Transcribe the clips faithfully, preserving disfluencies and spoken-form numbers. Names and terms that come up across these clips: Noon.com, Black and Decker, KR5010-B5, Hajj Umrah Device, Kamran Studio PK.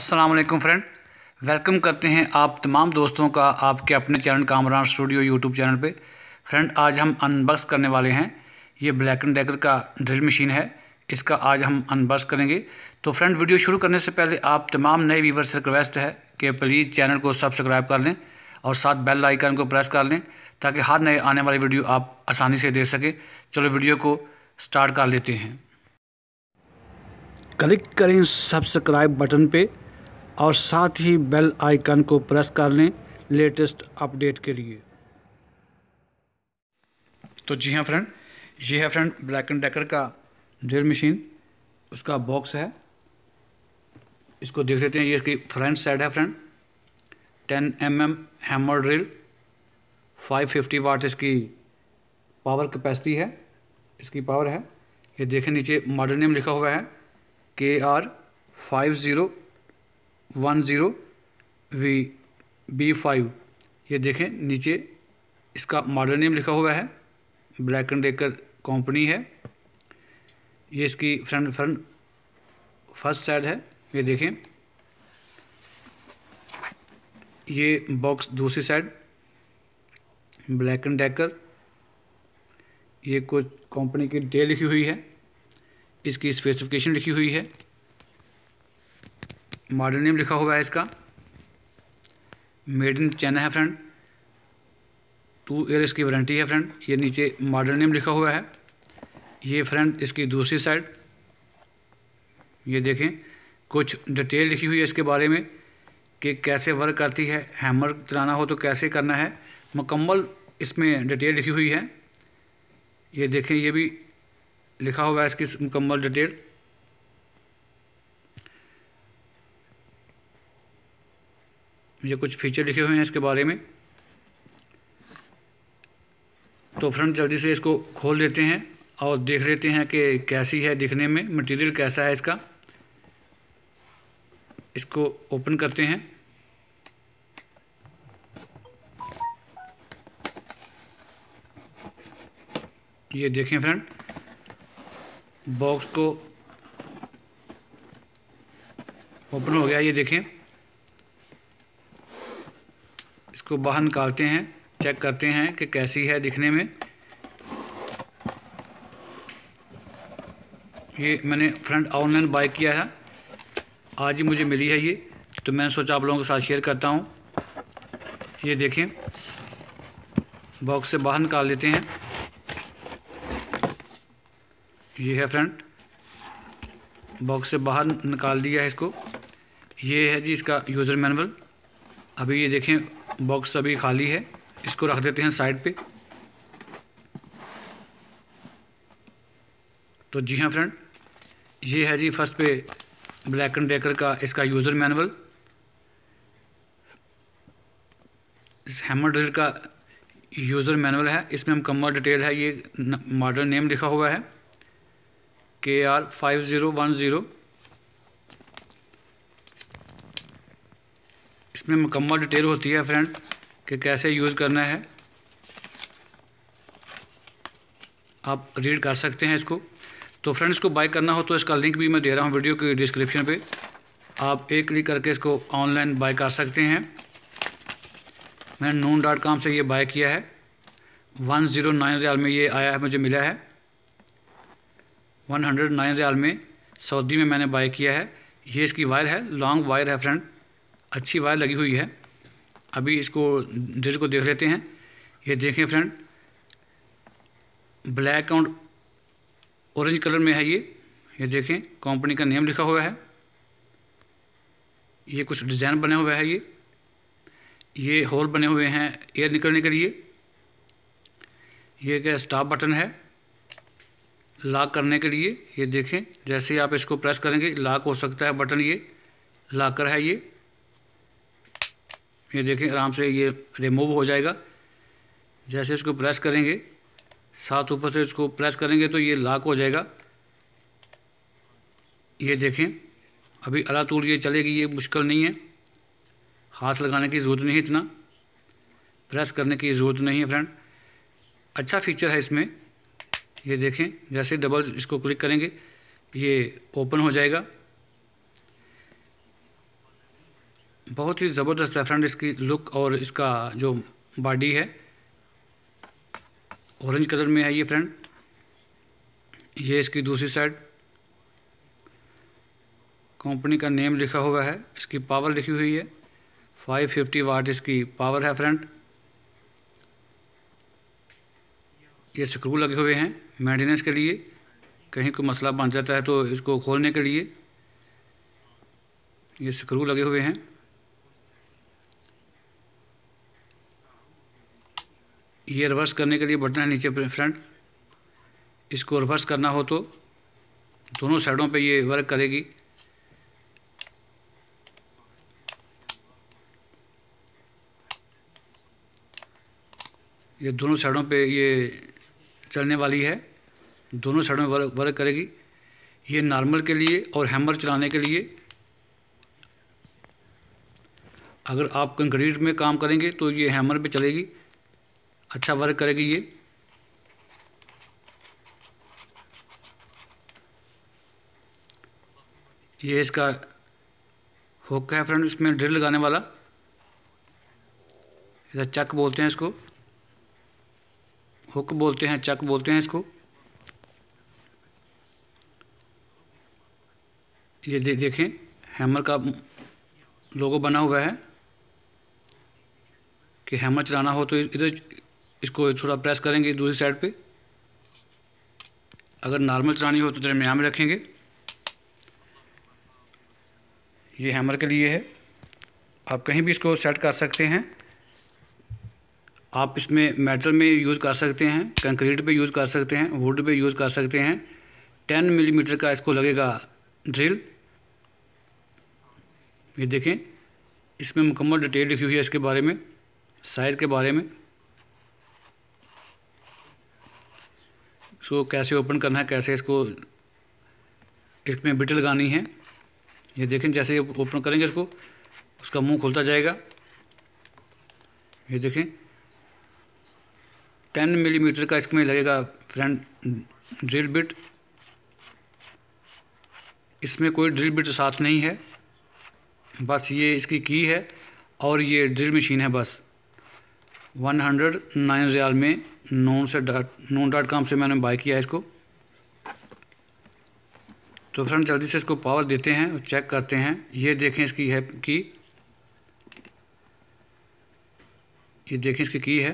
अस्सलाम वालेकुम friend, welcome करते हैं आप तमाम दोस्तों का आपके अपने channel Kamran studio YouTube channel पे। फ्रेंड, आज हम अनबॉक्स करने वाले हैं, ये ब्लैक एंड डेकर का ड्रिल मशीन है, इसका आज हम अनबॉक्स करेंगे। तो फ्रेंड, वीडियो शुरू करने से पहले आप तमाम नए व्यूवर्स से रिक्वेस्ट है कि प्लीज़ चैनल को सब्सक्राइब कर लें और साथ बेल आइकन को प्रेस कर लें ताकि हर नए आने वाली वीडियो आप आसानी से देख सकें। चलो वीडियो को स्टार्ट कर लेते हैं। क्लिक करें सब्सक्राइब बटन पे और साथ ही बेल आइकन को प्रेस कर लें लेटेस्ट अपडेट के लिए। तो जी हाँ फ्रेंड, ये है फ्रेंड ब्लैक एंड डेकर का ड्रिल मशीन, उसका बॉक्स है। इसको देख लेते हैं, ये इसकी फ्रंट साइड है friend. Ten M M hammer drill, five fifty watt इसकी पावर कैपेसिटी है, इसकी पावर है। ये देखें नीचे मॉडल नेम लिखा हुआ है K R five zero one zero V B five. ये देखें नीचे इसका मॉडल नेम लिखा हुआ है, ब्लैक एंड डेकर कंपनी है। ये इसकी फ्रंट फ्रंट फर्स्ट साइड है। ये देखें, ये बॉक्स दूसरी साइड, ब्लैक एंड डेकर। ये कुछ कंपनी की डेट लिखी हुई है, इसकी स्पेसिफिकेशन लिखी हुई है, मॉडल नेम लिखा हुआ है इसका, मेड इन चाइना है फ्रेंड, टू ईयर इसकी वारंटी है फ्रेंड। ये नीचे मॉडल नेम लिखा हुआ है। ये फ्रेंड इसकी दूसरी साइड, ये देखें कुछ डिटेल लिखी हुई है इसके बारे में कि कैसे वर्क करती है, हैमर चलाना हो तो कैसे करना है, मुकम्मल इसमें डिटेल लिखी हुई है। ये देखें, ये भी लिखा हुआ है इसकी मुकम्मल डिटेल। ये कुछ फीचर लिखे हुए हैं इसके बारे में। तो फ्रेंड, जल्दी से इसको खोल लेते हैं और देख लेते हैं कि कैसी है दिखने में, मटेरियल कैसा है इसका। इसको ओपन करते हैं। ये देखें फ्रेंड, बॉक्स को ओपन हो गया। ये देखें, इसको बाहर निकालते हैं, चेक करते हैं कि कैसी है दिखने में। ये मैंने फ्रेंड ऑनलाइन बाय किया है, आज ही मुझे मिली है ये, तो मैंने सोचा आप लोगों के साथ शेयर करता हूँ। ये देखें, बॉक्स से बाहर निकाल लेते हैं। ये है फ्रेंड, बॉक्स से बाहर निकाल दिया है इसको। ये है जी इसका यूज़र मैनुअल। अभी ये देखें, बॉक्स अभी खाली है, इसको रख देते हैं साइड पे। तो जी हाँ फ्रेंड, ये है जी फर्स्ट पे ब्लैक एंड डेकर का इसका यूज़र मैनुअल, इस हैमर ड्रिल का यूज़र मैनुअल है, इसमें मुकम्मल डिटेल है। ये मॉडल नेम लिखा हुआ है K R five zero one zero. इसमें मुकम्मल डिटेल होती है फ्रेंड कि कैसे यूज़ करना है, आप रीड कर सकते हैं इसको। तो फ्रेंड, इसको बाय करना हो तो इसका लिंक भी मैं दे रहा हूँ वीडियो के डिस्क्रिप्शन पे, आप एक क्लिक करके इसको ऑनलाइन बाय कर सकते हैं। मैंने नून डॉट कॉम से ये बाय किया है, वन ज़ीरो नाइन रियाल में ये आया है, मुझे मिला है वन हंड्रेड नाइन रियाल में, सऊदी में मैंने बाय किया है। ये इसकी वायर है, लॉन्ग वायर है फ्रेंड, अच्छी वायर लगी हुई है। अभी इसको ड्रिल को देख लेते हैं। ये देखें फ्रेंड, ब्लैक और ऑरेंज कलर में है ये। ये देखें, कंपनी का नेम लिखा हुआ है, ये कुछ डिज़ाइन बने हुए है, ये ये होल बने हुए हैं एयर निकलने के लिए। ये क्या स्टॉप बटन है लॉक करने के लिए। ये देखें, जैसे आप इसको प्रेस करेंगे लॉक हो सकता है बटन, ये लॉकर है ये। ये देखें, आराम से ये रिमूव हो जाएगा जैसे इसको प्रेस करेंगे, साथ ऊपर से इसको प्रेस करेंगे तो ये लॉक हो जाएगा। ये देखें, अभी अलातूल ये चलेगी, ये मुश्किल नहीं है, हाथ लगाने की ज़रूरत नहीं, इतना प्रेस करने की ज़रूरत नहीं है फ्रेंड। अच्छा फीचर है इसमें। ये देखें, जैसे डबल इसको क्लिक करेंगे ये ओपन हो जाएगा। बहुत ही ज़बरदस्त है फ्रेंड इसकी लुक और इसका जो बॉडी है ऑरेंज कलर में है ये फ्रेंड। ये इसकी दूसरी साइड, कंपनी का नेम लिखा हुआ है, इसकी पावर लिखी हुई है पाँच सौ पचास वाट इसकी पावर है फ्रेंड। ये स्क्रू लगे हुए हैं मेंटेनेंस के लिए, कहीं को मसला बन जाता है तो इसको खोलने के लिए ये स्क्रू लगे हुए हैं। ये रिवर्स करने के लिए बटन है नीचे फ्रंट, इसको रिवर्स करना हो तो दोनों साइडों पे ये वर्क करेगी। ये दोनों साइडों पे ये चलने वाली है, दोनों साइडों में वर्क करेगी। ये नॉर्मल के लिए और हैमर चलाने के लिए। अगर आप कंक्रीट में काम करेंगे तो ये हैमर पे चलेगी, अच्छा वर्क करेगी ये। ये इसका हुक है फ्रेंड, इसमें ड्रिल लगाने वाला, इधर चक बोलते हैं इसको, हुक बोलते हैं, चक बोलते हैं इसको। ये दे, देखें हैमर का लोगो बना हुआ है कि हैमर चलाना हो तो इधर इसको थोड़ा प्रेस करेंगे दूसरी साइड पे। अगर नॉर्मल चलानी हो तो दरमियान में रखेंगे। ये हैमर के लिए है, आप कहीं भी इसको सेट कर सकते हैं। आप इसमें मेटल में यूज़ कर सकते हैं, कंक्रीट पे यूज़ कर सकते हैं, वुड पे यूज़ कर सकते हैं। टेन मिलीमीटर का इसको लगेगा ड्रिल। ये देखें इसमें मुकम्मल डिटेल लिखी हुई है इसके बारे में, साइज़ के बारे में, इसको कैसे ओपन करना है, कैसे इसको इसमें बिट लगानी है। ये देखें जैसे ओपन करेंगे इसको उसका मुंह खुलता जाएगा। ये देखें टेन मिलीमीटर का इसमें लगेगा फ्रंट ड्रिल बिट। इसमें कोई ड्रिल बिट साथ नहीं है, बस ये इसकी की है और ये ड्रिल मशीन है बस। वन हंड्रेड नाइन रियाल में नून से डॉट नून डॉट कॉम से मैंने बाय किया इसको। तो फ्रेंड जल्दी से इसको पावर देते हैं और चेक करते हैं। ये देखें इसकी है की, ये देखें इसकी की है।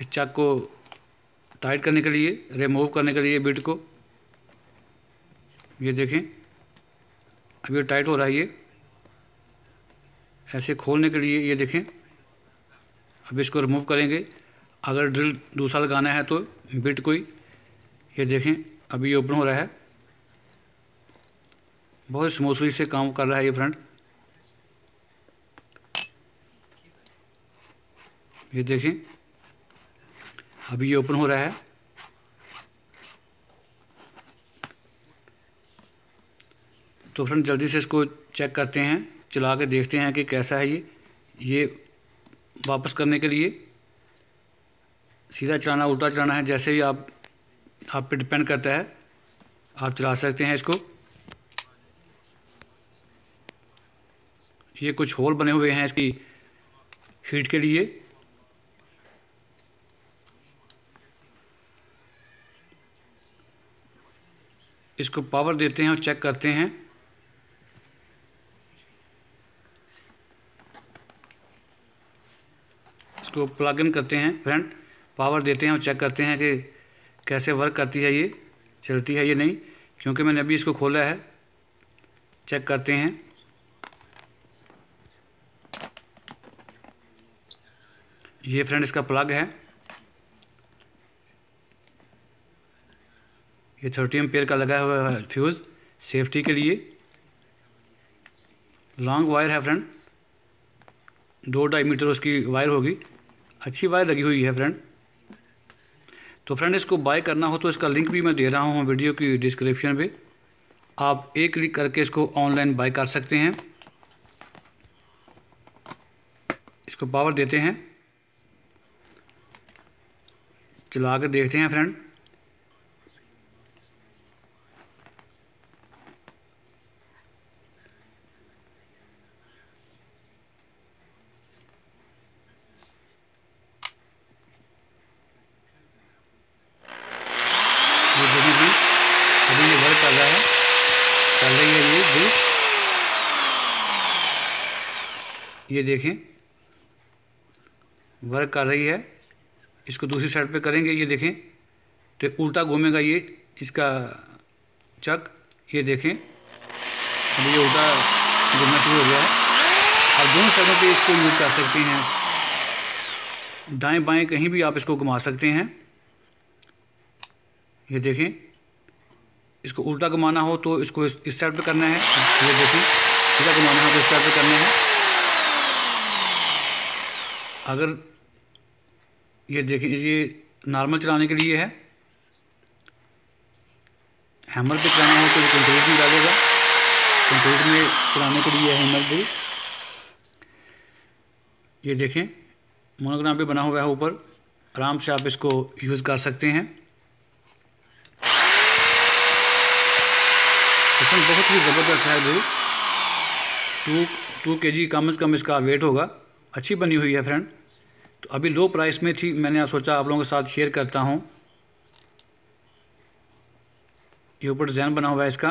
इस चक को टाइट करने के लिए, रिमूव करने के लिए बिट को, ये देखें अब ये टाइट हो रहा है। ये ऐसे खोलने के लिए, ये देखें अब इसको रिमूव करेंगे। अगर ड्रिल दूसरा लगाना है तो बिट कोई, ये देखें अभी ये ओपन हो रहा है, बहुत स्मूथली से काम कर रहा है ये फ्रेंड। ये देखें अभी ये ओपन हो रहा है। तो फ्रेंड जल्दी से इसको चेक करते हैं, चला के देखते हैं कि कैसा है ये। ये वापस करने के लिए सीधा चलाना, उल्टा चलाना है, जैसे भी आप आप पे डिपेंड करता है, आप चला सकते हैं इसको। ये कुछ होल बने हुए हैं इसकी हीट के लिए। इसको पावर देते हैं और चेक करते हैं। इसको प्लग इन करते हैं फ्रेंड, पावर देते हैं और चेक करते हैं कि कैसे वर्क करती है, ये चलती है ये नहीं, क्योंकि मैंने अभी इसको खोला है। चेक करते हैं, ये फ्रेंड इसका प्लग है, ये थर्टी एम्पीयर का लगा हुआ है फ्यूज़, सेफ्टी के लिए। लॉन्ग वायर है फ्रेंड, दो ढाई मीटर उसकी वायर होगी, अच्छी वायर लगी हुई है फ्रेंड। तो फ्रेंड इसको बाय करना हो तो इसका लिंक भी मैं दे रहा हूँ वीडियो की डिस्क्रिप्शन पे, आप एक क्लिक करके इसको ऑनलाइन बाय कर सकते हैं। इसको पावर देते हैं, चला के देखते हैं फ्रेंड। रही है ये भी, ये देखें वर्क कर रही है। इसको दूसरी साइड पे करेंगे, ये देखें तो उल्टा घूमेगा ये इसका चक, ये देखें अभी ये उल्टा घूमना शुरू हो गया है। आप दोनों साइडों पे इसको यूज कर सकते हैं, दाएं बाएं कहीं भी आप इसको घुमा सकते हैं। ये देखें इसको उल्टा घुमाना हो तो इसको इस, इस साइड पे करना है, ये देखें सीधा घुमाना हो तो इस साइड पे करना है। अगर ये देखें ये नॉर्मल चलाने के लिए है, हैमर पे चलाना हो तो कंट्रोल भी डालेगा, कंट्रोल में चलाने के लिए हैमर भी। ये देखें मोनोग्राम भी बना हुआ है ऊपर, आराम से आप इसको यूज़ कर सकते हैं। बहुत ही ज़बरदस्त है भाई, टू टू के जी कम से कम इसका वेट होगा। अच्छी बनी हुई है फ्रेंड, तो अभी लो प्राइस में थी, मैंने सोचा आप लोगों के साथ शेयर करता हूँ। ये ऊपर डिज़ाइन बना हुआ है इसका,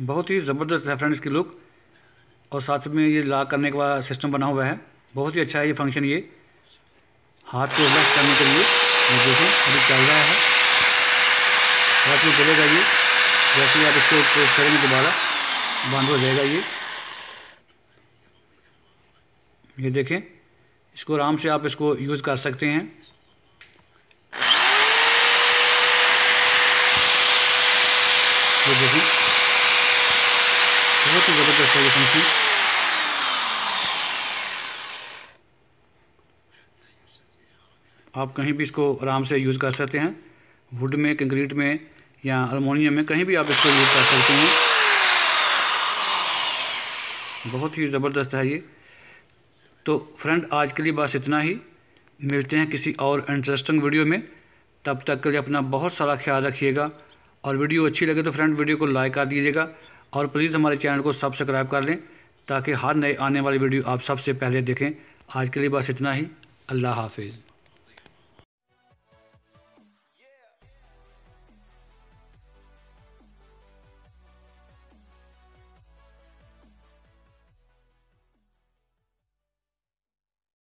बहुत ही ज़बरदस्त है फ्रेंड इसकी लुक, और साथ में ये लॉक करने का सिस्टम बना हुआ है। बहुत ही अच्छा है ये फंक्शन, ये हाथ को रिलैक्स करने के लिए। ये देखें अभी चल रहा है, रात में चलेगा ये, जैसे ही आप इसको प्रेस करेंगे दोबारा बंद हो जाएगा ये। ये देखें इसको आराम से आप इसको यूज़ कर सकते हैं। ये देखें बहुत ही ज़बरदस्त है ये फंक्शन। आप कहीं भी इसको आराम से यूज़ कर सकते हैं, वुड में, कंक्रीट में या अलमोनियम में, कहीं भी आप इसको यूज़ कर सकते हैं। बहुत ही ज़बरदस्त है ये। तो फ्रेंड आज के लिए बस इतना ही, मिलते हैं किसी और इंटरेस्टिंग वीडियो में। तब तक के लिए अपना बहुत सारा ख्याल रखिएगा, और वीडियो अच्छी लगे तो फ्रेंड वीडियो को लाइक कर दीजिएगा, और प्लीज़ हमारे चैनल को सब्सक्राइब कर लें ताकि हर नए आने वाली वीडियो आप सबसे पहले देखें। आज के लिए बस इतना ही, अल्लाह हाफिज़।